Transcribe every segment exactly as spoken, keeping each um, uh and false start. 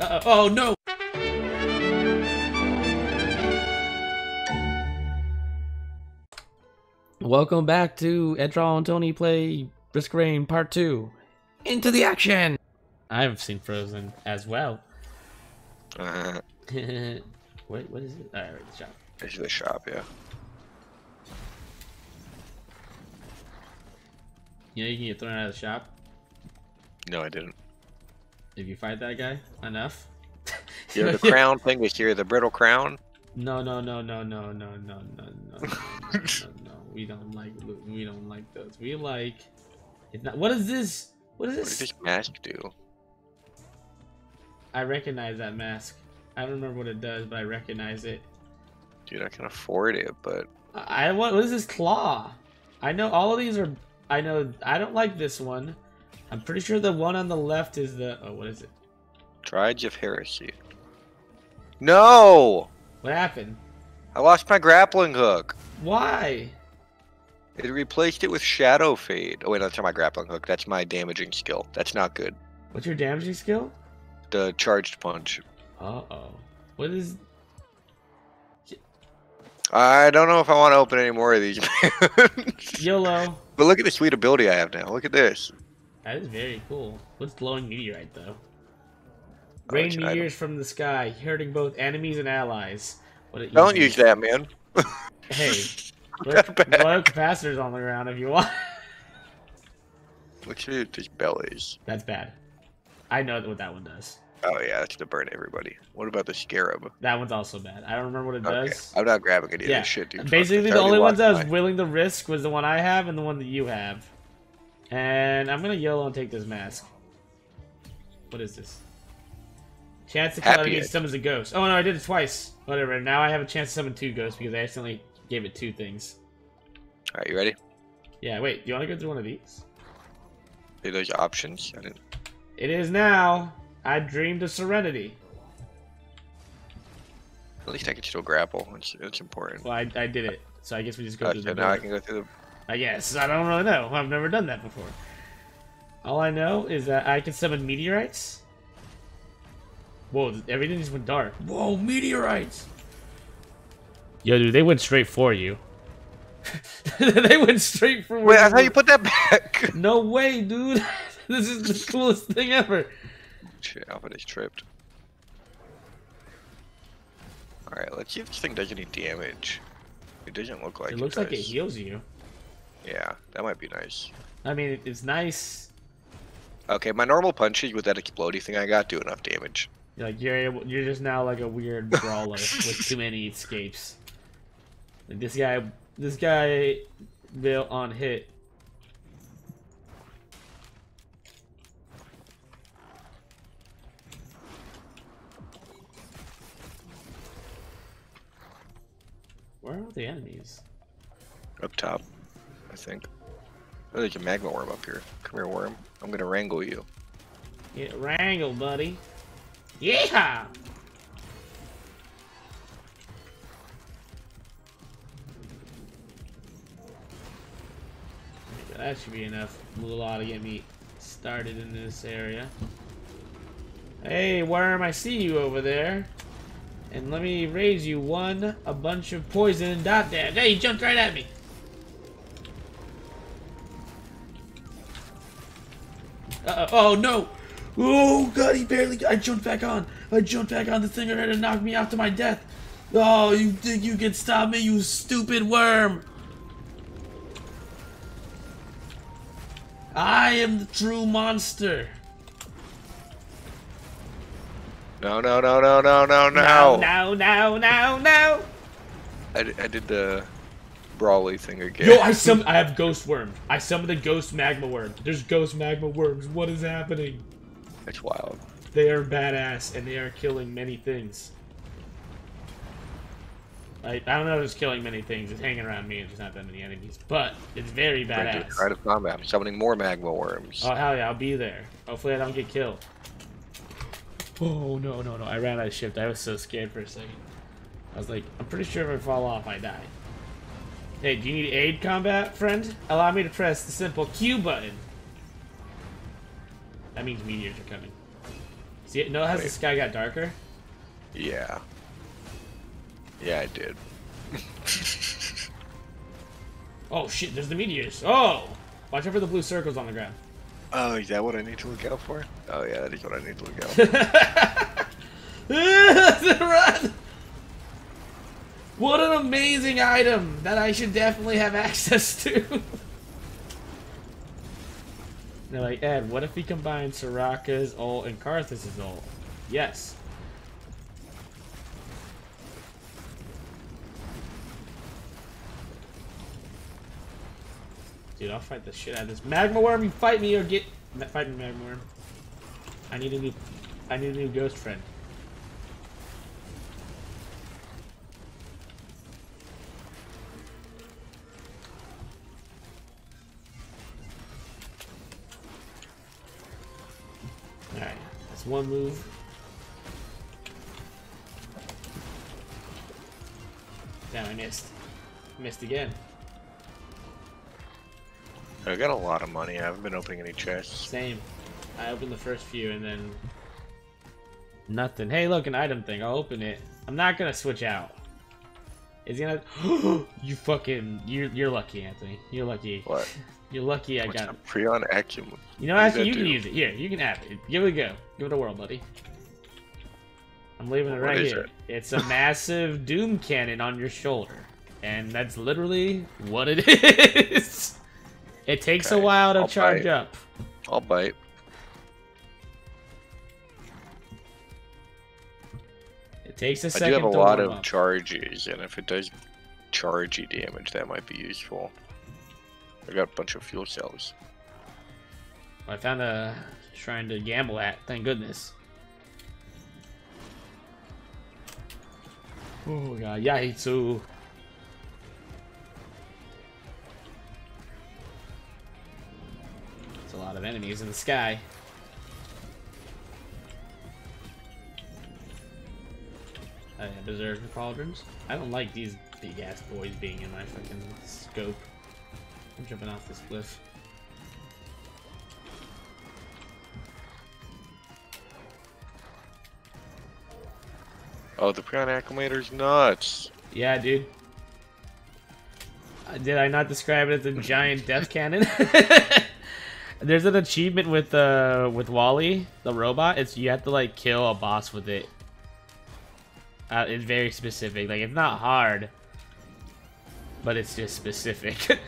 Uh oh, oh no! Welcome back to Edtrawl and Tony play Risk of Rain Part two. Into the action! I've seen Frozen as well. Uh, Wait, what is it? Alright, the shop. It's the shop, yeah. You know you can get thrown out of the shop? No, I didn't. If you fight that guy enough? You know the crown thing we hear, the brittle crown? No, no, no, no, no, no, no, no, no, no, no. We don't like we don't like those. We like. It's not. What is this? What is this? What did this mask do? I recognize that mask. I don't remember what it does, but I recognize it. Dude, I can afford it, but I want. What is this claw? I know all of these are. I know. I don't like this one. I'm pretty sure the one on the left is the... Oh, what is it? Trides of Heresy. No! What happened? I lost my grappling hook. Why? It replaced it with Shadow Fade. Oh, wait, that's not my grappling hook. That's my damaging skill. That's not good. What's your damaging skill? The Charged Punch. Uh-oh. What is... I don't know if I want to open any more of these. YOLO. But look at the sweet ability I have now. Look at this. That is very cool. What's glowing meteorite though? Rain meteors from the sky, hurting both enemies and allies. What don't use that, man. Hey, look, blow capacitors on the ground if you want. Look at these bellies. That's bad. I know what that one does. Oh yeah, that's to burn everybody. What about the scarab? That one's also bad. I don't remember what it okay. does. I'm not grabbing any yeah. of this shit, dude. Basically, the only ones I was willing to risk was the one I have and the one that you have. And I'm gonna yellow and take this mask. What is this? Chance to kill enemies summons a ghost. Oh no, I did it twice. Whatever. Now I have a chance to summon two ghosts because I accidentally gave it two things. All right, you ready? Yeah. Wait. You want to go through one of these? Are those options? I didn't... It is now. I dreamed of serenity. At least I can still grapple. It's, it's important. Well, I, I did it, so I guess we just go uh, through so the. Now board. I can go through the. I guess. I don't really know. I've never done that before. All I know is that I can summon meteorites. Whoa, everything just went dark. Whoa, meteorites! Yo, dude, they went straight for you. They went straight for me. Wait, I thought you put that back. No way, dude. This is the coolest thing ever. Shit, Alpha's tripped. Alright, let's see if this thing does any damage. It doesn't look like it. It looks like it heals you. Yeah, that might be nice. I mean, it's nice. Okay, my normal punches with that explodey thing I got do enough damage. You're like you're able, you're just now like a weird brawler with too many escapes. Like this guy, this guy built on hit. Where are all the enemies? Up top. I think. Oh, there's a magma worm up here. Come here, worm. I'm gonna wrangle you. Get wrangled, buddy. Yeah. That should be enough moolah to get me started in this area. Hey, worm! I see you over there. And let me raise you one a bunch of poison dot damage. Hey, you jumped right at me. Uh oh, oh no! Oh god, he barely. I jumped back on. I jumped back on the thing and it knocked me out to my death. Oh, you think you can stop me, you stupid worm? I am the true monster. No, no, no, no, no, no, no. No, no, no, no. I, I did the brawly thing again. Yo, I sum I have ghost worm. I summoned a ghost magma worm. There's ghost magma worms. What is happening? That's wild. They are badass and they are killing many things. I I don't know if it's killing many things. It's hanging around me and there's not that many enemies. But it's very badass. Right to combat. I'm summoning more magma worms. Oh hell yeah, I'll be there. Hopefully I don't get killed. Oh no no no, I ran out of shift. I was so scared for a second. I was like, I'm pretty sure if I fall off I die. Hey, do you need aid, combat friend? Allow me to press the simple Q button. That means meteors are coming. See, no, has the sky got darker? Yeah. Yeah, I did. Oh shit, there's the meteors. Oh! Watch out for the blue circles on the ground. Oh, is that what I need to look out for? Oh yeah, that is what I need to look out for. Run! What an amazing item that I should definitely have access to. They're like, Ed, what if we combine Soraka's ult and Karthus's ult? Yes. Dude, I'll fight the shit out of this Magma Worm. You fight me or get fight me, Magma Worm. I need a new, I need a new ghost friend. One move. Damn, I missed. Missed again. I got a lot of money. I haven't been opening any chests. Same. I opened the first few and then nothing. Hey, look, an item thing. I'll open it. I'm not gonna switch out. It's gonna. You fucking. You're you're lucky, Anthony. You're lucky. What? You're lucky I What's got it. Prion Acumen. You know, actually, you do? can use it. Here, you can have it. Give it a go. Give it a whirl, buddy. I'm leaving it right here. It? It's a massive doom cannon on your shoulder. And that's literally what it is. It takes okay. a while to I'll charge bite. up. I'll bite. It takes a I second to I do have a lot of up. charges, and if it does chargey damage, that might be useful. I got a bunch of fuel cells. I found a shrine to gamble at, thank goodness. Oh god, Yahitsu. There's a lot of enemies in the sky. I deserve the pauldrons. I don't like these big ass boys being in my fucking scope. I'm jumping off this cliff. Oh, the Prion Acclimator's nuts. Yeah, dude. Uh, did I not describe it as a giant death cannon? There's an achievement with uh, with Wally, the robot. It's you have to like kill a boss with it. Uh, it's very specific. Like it's not hard, but it's just specific.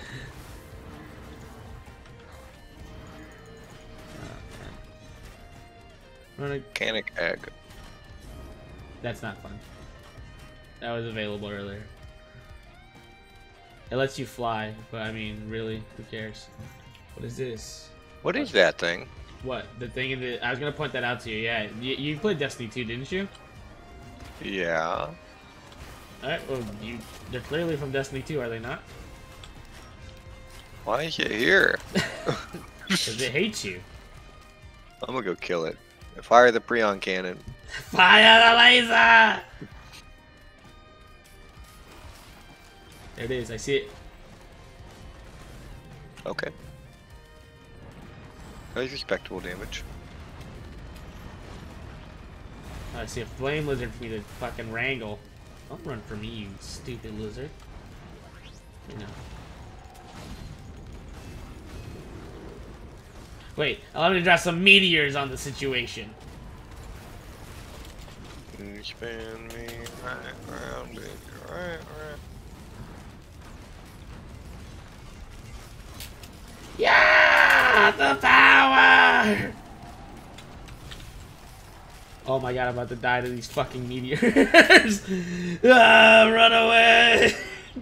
Volcanic egg. That's not fun. That was available earlier. It lets you fly, but I mean, really, who cares? What is this? What is that thing? What? The thing in the... I was gonna point that out to you, yeah. You, you played Destiny two, didn't you? Yeah. Alright, well, you... They're clearly from Destiny two, are they not? Why is it here? Because it hates you. I'm gonna go kill it. Fire the Prion Cannon. Fire the laser! There it is, I see it. Okay. That was respectable damage. I see a flame lizard for me to fucking wrangle. Don't run for me, you stupid lizard. You know. Wait, allow me to drop some meteors on the situation. You spin me right around it, right around. Yeah, the power! Oh my god, I'm about to die to these fucking meteors. Ah, run away!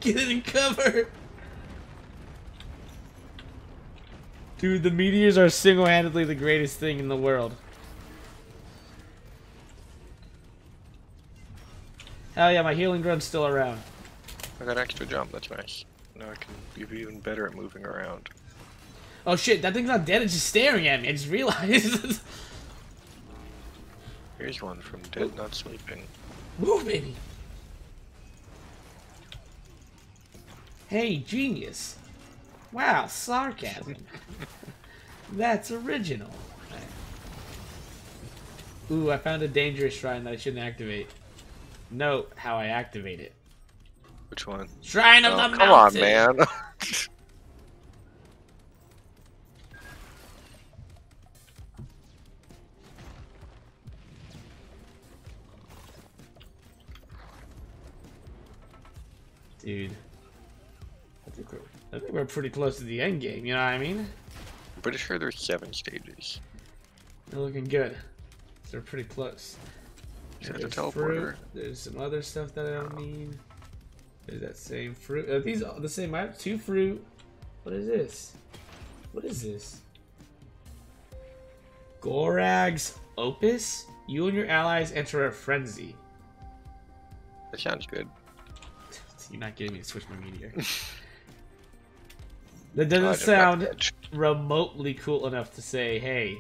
Get in cover! Dude, the meteors are single-handedly the greatest thing in the world. Hell yeah, my healing drum's still around. I got extra jump, that's nice. Now I can be even better at moving around. Oh shit, that thing's not dead, it's just staring at me, I just realized. Here's one from Dead Not Sleeping. Move, baby! Hey, genius! Wow, sarcasm. That's original. Ooh, I found a dangerous shrine that I shouldn't activate. Note how I activate it. Which one? Shrine of oh, the come Mountain! Come on, man. Dude, I think, we're, I think we're pretty close to the end game, you know what I mean? I'm pretty sure there's seven stages. They're looking good. They're pretty close. There's, there's, a fruit. There's some other stuff that I don't need. There's that same fruit. Are these all the same? I have two fruit. What is this? What is this? Gorag's Opus? You and your allies enter a frenzy. That sounds good. You're not getting me to switch my meteor. That doesn't sound remotely cool enough to say, hey,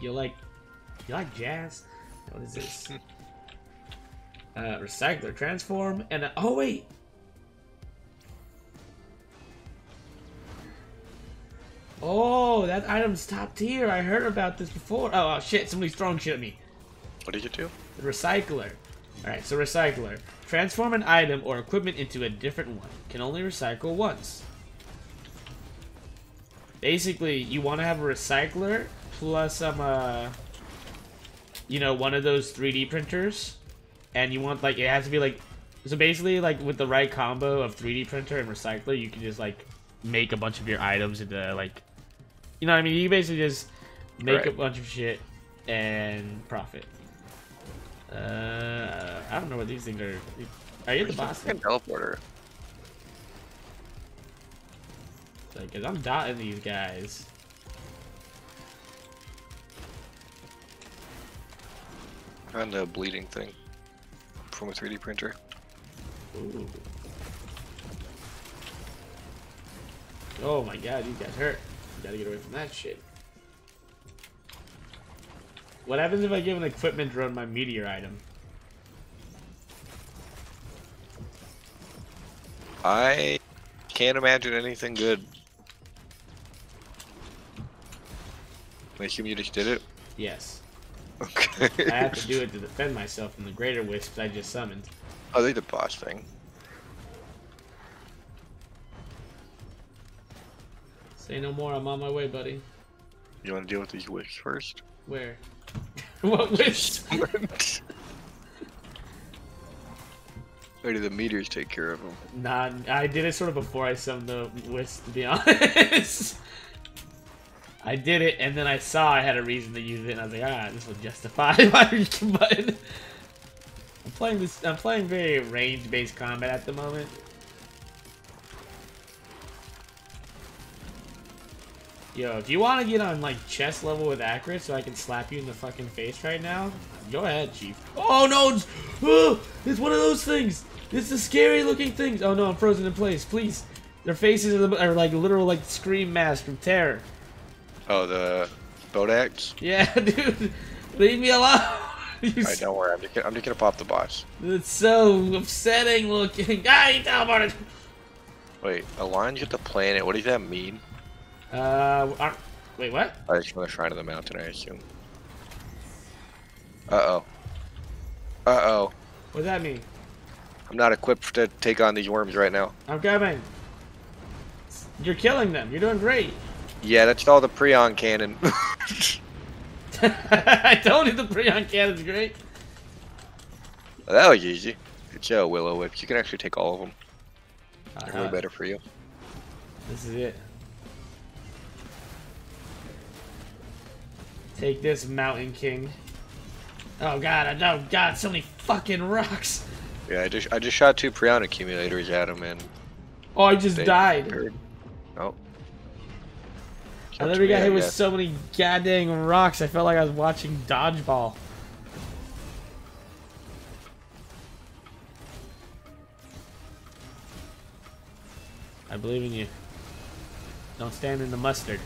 you like you like jazz? What is this? uh, Recycler, transform, and a, oh wait! Oh, that item's top tier. I heard about this before. Oh, oh shit, somebody's throwing shit at me. What did you do? The Recycler. Alright, so Recycler. Transform an item or equipment into a different one. Can only recycle once. Basically, you want to have a recycler plus some, uh, you know, one of those three D printers, and you want like it has to be like. So basically, like with the right combo of three D printer and recycler, you can just like make a bunch of your items into like, you know what I mean? You basically just make right. a bunch of shit and profit. Uh, I don't know what these things are. Are you the boss? I'm teleporter. Like, cause I'm dotting these guys. I found a bleeding thing from a three D printer. Ooh. Oh my god, these guys hurt. You gotta get away from that shit. What happens if I give an equipment drone my meteor item? I can't imagine anything good. I assume you just did it? Yes. Okay. I have to do it to defend myself from the greater wisps I just summoned. Oh, they're the boss thing. Say no more, I'm on my way, buddy. You want to deal with these wisps first? Where? What wisps? Or do the meteors take care of them? Nah, I did it sort of before I summoned the wisps, to be honest. I did it, and then I saw I had a reason to use it, and I was like, ah, this will justify my button. I'm playing this. I'm playing very range-based combat at the moment. Yo, if you want to get on, like, chest level with Acrid so I can slap you in the fucking face right now, go ahead, Chief. Oh, no! It's, oh, it's one of those things! It's the scary-looking things! Oh, no, I'm frozen in place, please! Their faces are, are like, literal, like, scream masks from terror. Oh, the Bodax? Yeah, dude! Leave me alone! Alright, don't worry, I'm just, gonna, I'm just gonna pop the boss. It's so upsetting looking! Ah, he teleported! Wait, aligns with the planet, what does that mean? Uh, are, wait, what? I just want to shrine of the mountain, I assume. Uh-oh. Uh-oh. What does that mean? I'm not equipped to take on these worms right now. I'm coming. You're killing them. You're doing great. Yeah, that's all the Prion cannon. I told you the Prion cannon's great. Well, that was easy. It's a Willow Whip. You can actually take all of them. Uh-huh. They're way better for you. This is it. Take this, Mountain King. Oh god, I know, god, so many fucking rocks. Yeah, I just I just shot two Prion accumulators at him and oh, I just died. Occurred. Oh. I never got hit with so many goddamn rocks. I felt like I was watching dodgeball. I believe in you. Don't stand in the mustard.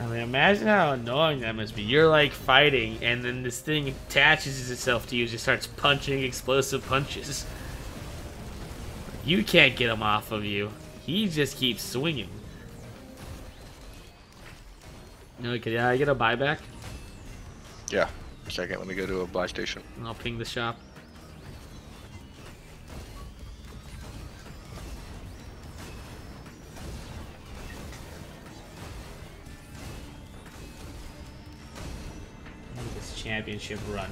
I mean, imagine how annoying that must be. You're like fighting, and then this thing attaches itself to you, just starts punching explosive punches. You can't get him off of you. He just keeps swinging. No, can I get a buyback? Yeah. Second, let me go to a buy station. And I'll ping the shop. This championship run.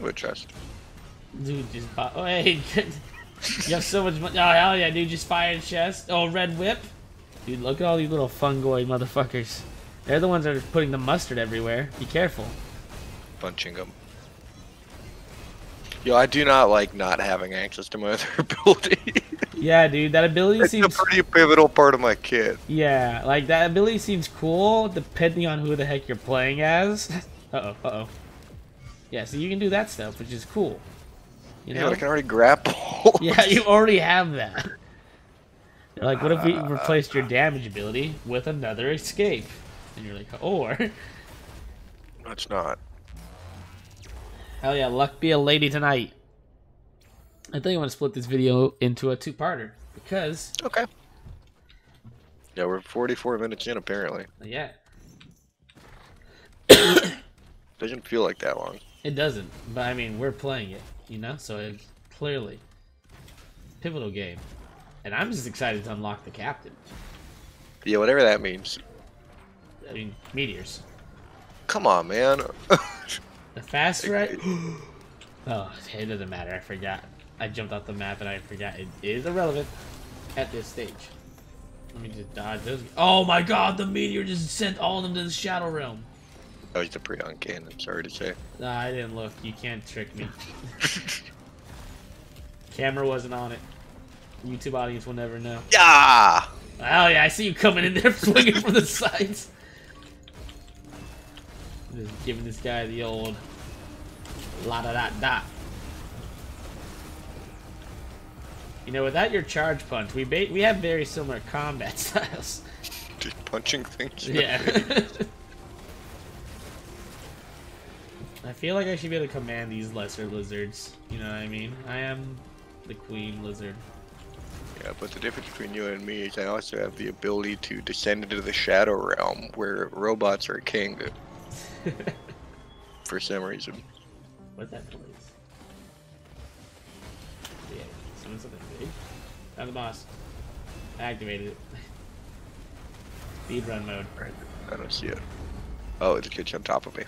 What chest? Dude, just buy. Oh, hey, you have so much money. Oh, hell yeah, dude, just fire chest. Oh, red whip. Dude, look at all these little fungoid motherfuckers. They're the ones that are putting the mustard everywhere. Be careful. Punching them. Yo, I do not like not having access to my other ability. Yeah, dude, that ability it's seems... It's a pretty pivotal part of my kit. Yeah, like, that ability seems cool, depending on who the heck you're playing as. Uh-oh, uh-oh. Yeah, so you can do that stuff, which is cool. You know? Yeah, I can already grapple. Yeah, you already have that. They're like, what if we replaced your damage ability with another escape? And you're like, or... That's not. Hell yeah, luck be a lady tonight. I think I'm going to split this video into a two-parter, because... Okay. Yeah, we're forty-four minutes in, apparently. Yeah. Doesn't feel like that long. It doesn't, but I mean, we're playing it, you know? So it's clearly a pivotal game. And I'm just excited to unlock the captain. Yeah, whatever that means. I mean, meteors. Come on, man. The fast ride. Oh, it doesn't matter. I forgot. I jumped off the map and I forgot. It is irrelevant at this stage. Let me just dodge those. Oh my god, the meteor just sent all of them to the Shadow Realm. That was the Prion cannon, sorry to say. Nah, I didn't look. You can't trick me. Camera wasn't on it. YouTube audience will never know. Yeah! Oh yeah, I see you coming in there swinging from the sides. I'm just giving this guy the old la-da-da-da. You know, without your charge punch, we ba we have very similar combat styles. Just punching things. Yeah. I feel like I should be able to command these lesser lizards. You know what I mean? I am the queen lizard. Yeah, but the difference between you and me is I also have the ability to descend into the Shadow Realm, where robots are king. For some reason. What's that noise? Yeah, someone said that big. Found the boss. I activated it. Speed run mode. I don't see it. Oh, it's a kitchen on top of me.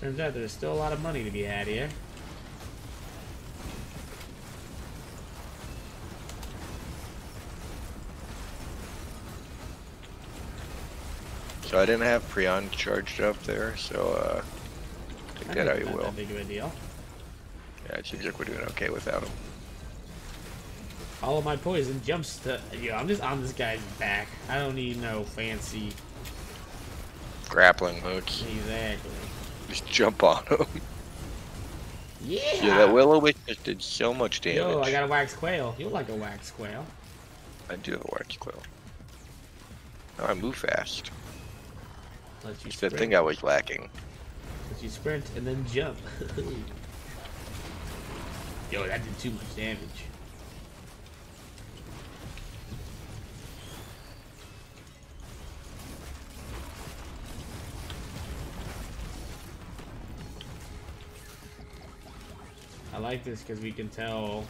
Turns out there's still a lot of money to be had here. So I didn't have Prion charged up there, so uh, take that how you will. Not that big of a deal. Yeah, it seems like we're doing okay without him. All of my poison jumps to. Yo, I'm just on this guy's back. I don't need no fancy grappling hooks. Exactly. Just jump on him. Yeah. Yeah, that Willow Witch just did so much damage. Yo, I got a Wax Quail. You like a Wax Quail. I do have a Wax Quail. Now I move fast. Let you it's the thing I was lacking. Let you sprint and then jump. Yo, that did too much damage. I like this because we can tell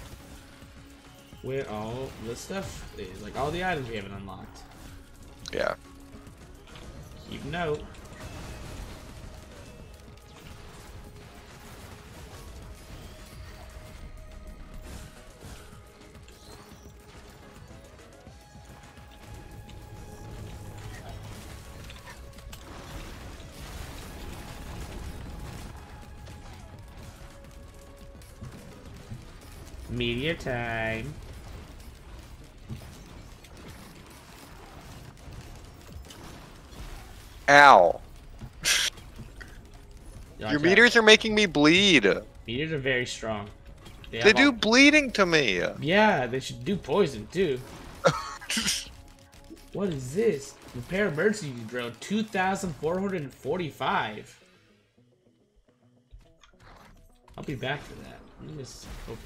where all the stuff is, like all the items we haven't unlocked. Yeah. Keep note. Meteor time. Ow. Your meteors are making me bleed. Meteors are very strong. They, they do all... bleeding to me. Yeah, they should do poison too. What is this? Repair emergency drone two thousand four hundred forty-five. I'll be back for that. Let me just open.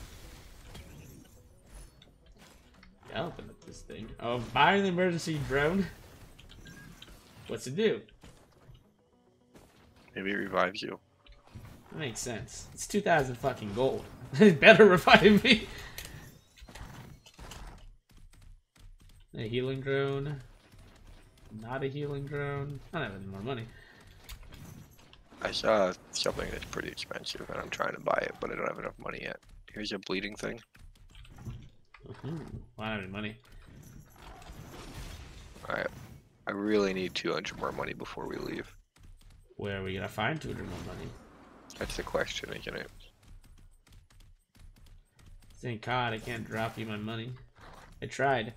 Yeah, open up this thing. Oh, buy an emergency drone. What's it do? Maybe it revives you. That makes sense. It's two thousand fucking gold. It better revive me. A healing drone. Not a healing drone. I don't have any more money. I saw something that's pretty expensive and I'm trying to buy it, but I don't have enough money yet. Here's a bleeding thing. Mm-hmm. Well, I don't have any money. Alright. I really need two hundred more money before we leave. Where are we gonna find two hundred more money? That's the question, isn't it? Thank God I can't drop you my money. I tried.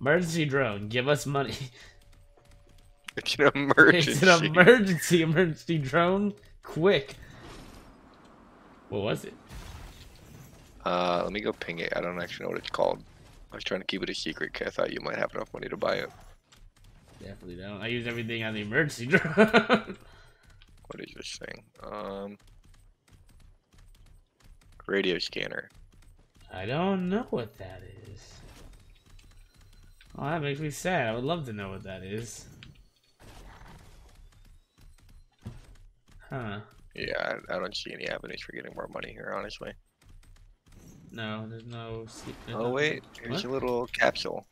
Emergency drone, give us money. It's an emergency. It's an emergency, emergency drone. Quick. What was it? Uh, let me go ping it. I don't actually know what it's called. I was trying to keep it a secret because I thought you might have enough money to buy it. Definitely don't. I use everything on the emergency drone. What is this thing? Um, radio scanner. I don't know what that is. Oh, that makes me sad. I would love to know what that is. Huh. Yeah, I, I don't see any avenues for getting more money here, honestly. No, there's no... There's oh, wait. Here's what? A little capsule.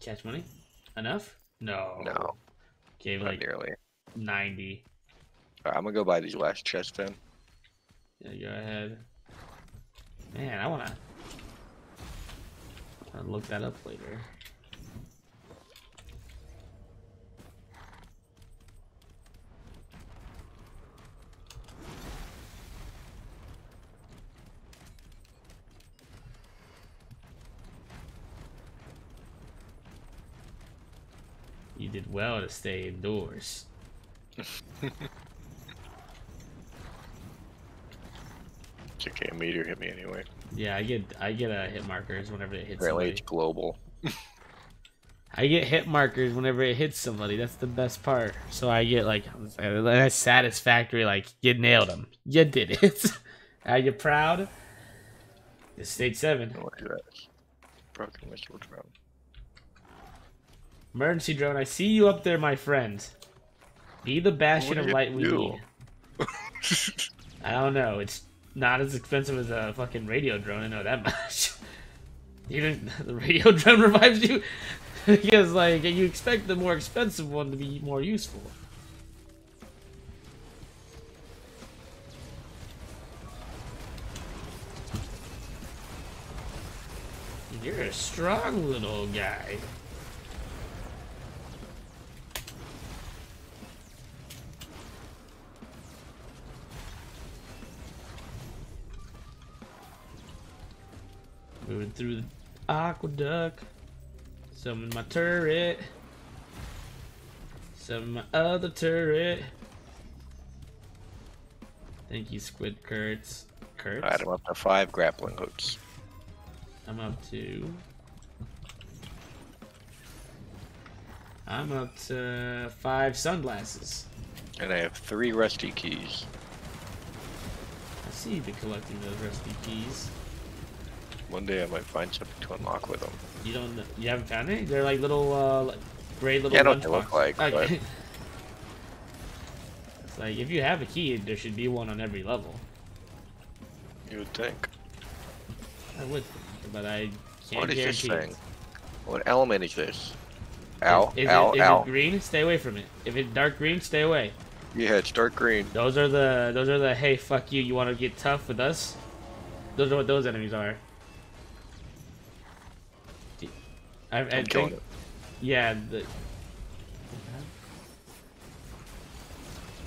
Catch money? Enough? No. No. Gave not like nearly. ninety. All right, I'm gonna go buy these last chests then. Yeah, go ahead. Man, I wanna... I'll look that up later. You did well to stay indoors. It's okay, a meteor hit me anyway. Yeah, I get I get a uh, hit markers whenever it hits somebody. It's global. I get hit markers whenever it hits somebody. That's the best part. So I get like that's satisfactory. Like you nailed them. You did it. Are you proud? It's stage seven. Oh, broken missile drone. Emergency drone. I see you up there, my friend. Be the bastion of light we need. I don't know. It's not as expensive as a fucking radio drone, I know that much. Even the radio drone revives you because, like, you expect the more expensive one to be more useful. You're a strong little guy. Moving through the aqueduct. Summon my turret. Summon my other turret. Thank you, Squid Kurtz. Kurtz? Alright, I'm up to five grappling hooks. I'm up to... I'm up to five sunglasses. And I have three rusty keys. I see you've been collecting those rusty keys. One day I might find something to unlock with them. You don't know, you haven't found any? They're like little, uh, like gray little. Yeah, I don't know what they look like. Okay. But... It's like if you have a key, there should be one on every level. You would think. I would, think, but I can't guarantee. What is this thing? What element is this? Ow! Is, is ow! It, is ow! Is it green? Stay away from it. If it's dark green, stay away. Yeah, it's dark green. Those are the those are the hey fuck you. You want to get tough with us? Those are what those enemies are. I, I I'm think, it. Yeah, the...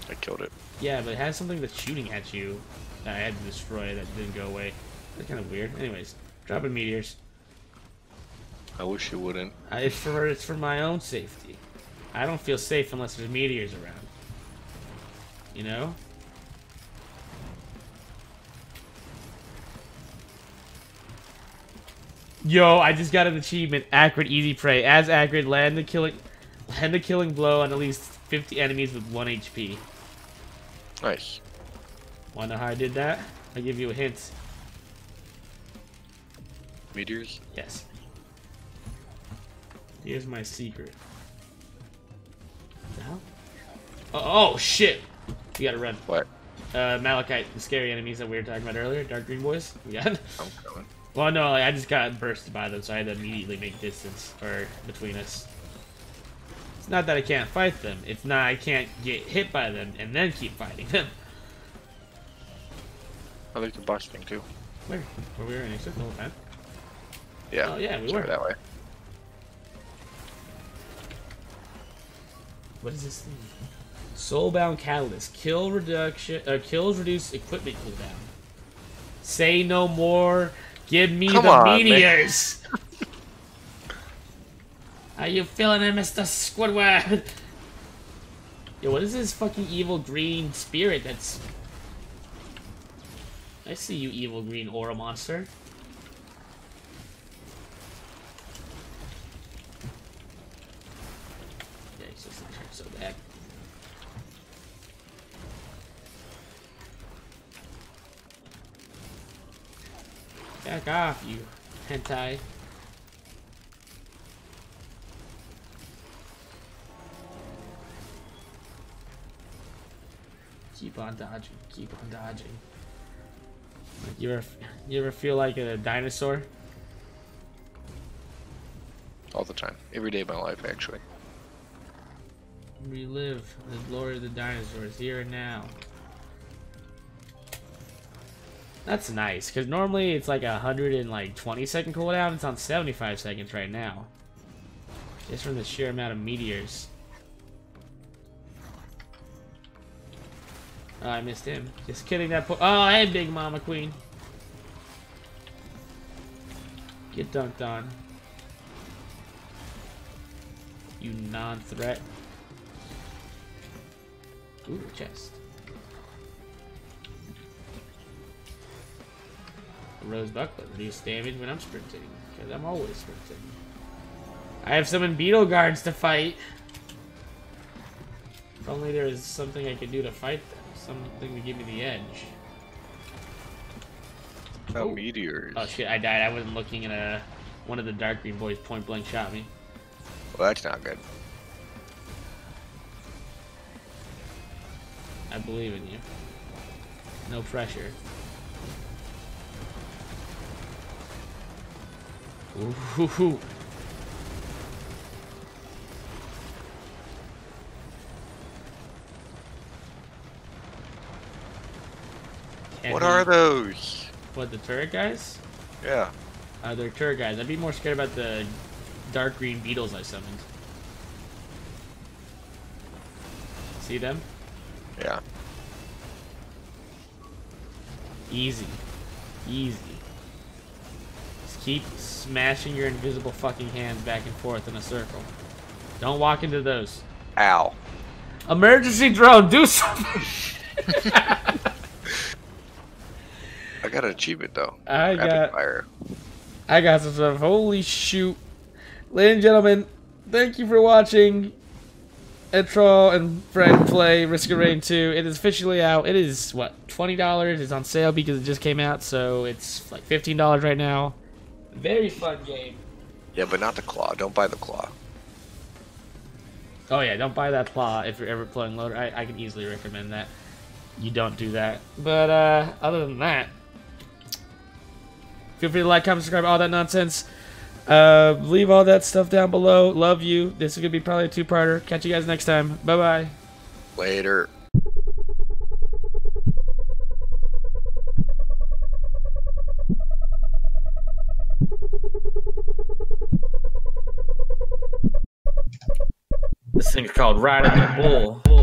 I killed it. Yeah, but it has something that's shooting at you that I had to destroy that didn't go away. That's kind of weird. Anyways, dropping meteors. I wish you wouldn't. I, it's, for, it's for my own safety. I don't feel safe unless there's meteors around. You know? Yo, I just got an achievement, Acrid Easy Prey. As Acrid, land the killing land the killing blow on at least fifty enemies with one H P. Nice. Want to know how I did that? I'll give you a hint. Meteors? Yes. Here's my secret. What the hell? Oh, oh shit! We gotta run. What? Uh, Malachite, the scary enemies that we were talking about earlier. Dark green boys. We got it. I'm coming. Well, no, like, I just got bursted by them, so I had to immediately make distance or between us. It's not that I can't fight them. It's not I can't get hit by them and then keep fighting them. I like the boss thing too. Where? Were we in a circle the whole time? Yeah. Oh yeah, we were that way. What is this thing? Soulbound Catalyst. Kill reduction. Uh, kills reduce equipment cooldown. Say no more. Give me Come the on, meteors. How you feeling, it, Mister Squidward? Yo, what is this fucking evil green spirit? That's. I see you, evil green aura monster. Yeah, he's just not hurt so bad. Back off, you hentai. Keep on dodging. Keep on dodging. Like you ever, you ever feel like a dinosaur? All the time, every day of my life, actually. Relive the glory of the dinosaurs here and now. That's nice, because normally it's like a hundred and like twenty second cooldown. It's on seventy five seconds right now. Just from the sheer amount of meteors. Oh, I missed him. Just kidding that po- Oh, hey, Big Mama Queen. Get dunked on. You non-threat. Ooh, a chest. Rose Buckler. Reduce damage when I'm sprinting. Because I'm always sprinting. I have summoned beetle guards to fight. If only there is something I could do to fight them. Something to give me the edge. Oh, meteors. Oh shit, I died. I wasn't looking at a... One of the dark green boys point blank shot me. Well, that's not good. I believe in you. No pressure. Ooh-hoo-hoo. And what are those? What, the turret guys? Yeah. Uh, they're turret guys. I'd be more scared about the dark green beetles I summoned. See them? Yeah. Easy. Easy. Just keep smashing your invisible fucking hands back and forth in a circle. Don't walk into those. Ow. Emergency drone, do something! I got an achievement though. I Rapid got fire. I got some stuff. Holy shoot. Ladies and gentlemen, thank you for watching Edtrawl and Friend play Risk of Rain two. It is officially out. It is what, twenty dollars? It's on sale because it just came out, so it's like fifteen dollars right now. Very fun game. Yeah, but not the claw. Don't buy the claw. Oh yeah, don't buy that claw if you're ever playing Loader. I, I can easily recommend that. You don't do that. But uh other than that. Feel free to like, comment, subscribe, all that nonsense. Uh, leave all that stuff down below. Love you. This is going to be probably a two-parter. Catch you guys next time. Bye-bye. Later. This thing is called Riding the Bull.